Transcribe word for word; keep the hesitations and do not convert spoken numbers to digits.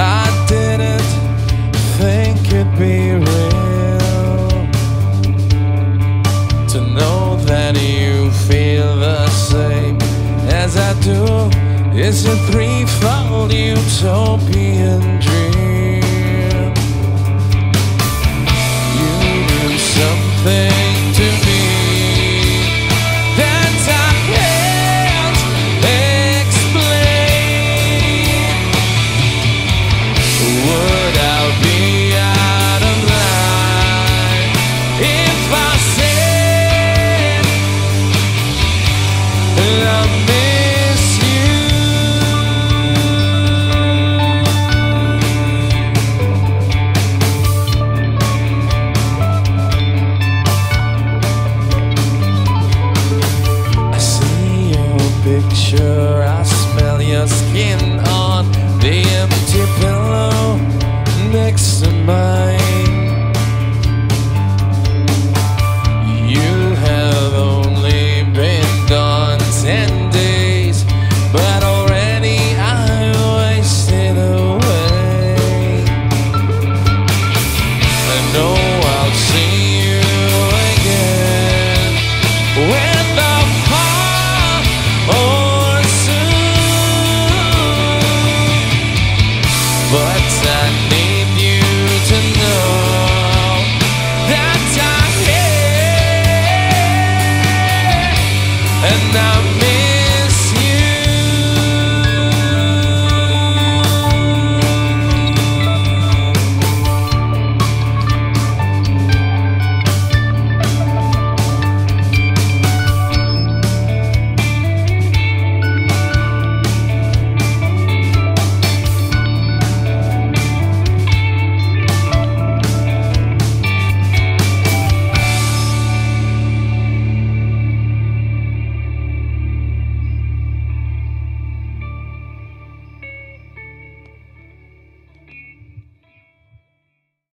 I didn't think it'd be real to know that you feel the same as I do. It's a threefold utopian dream.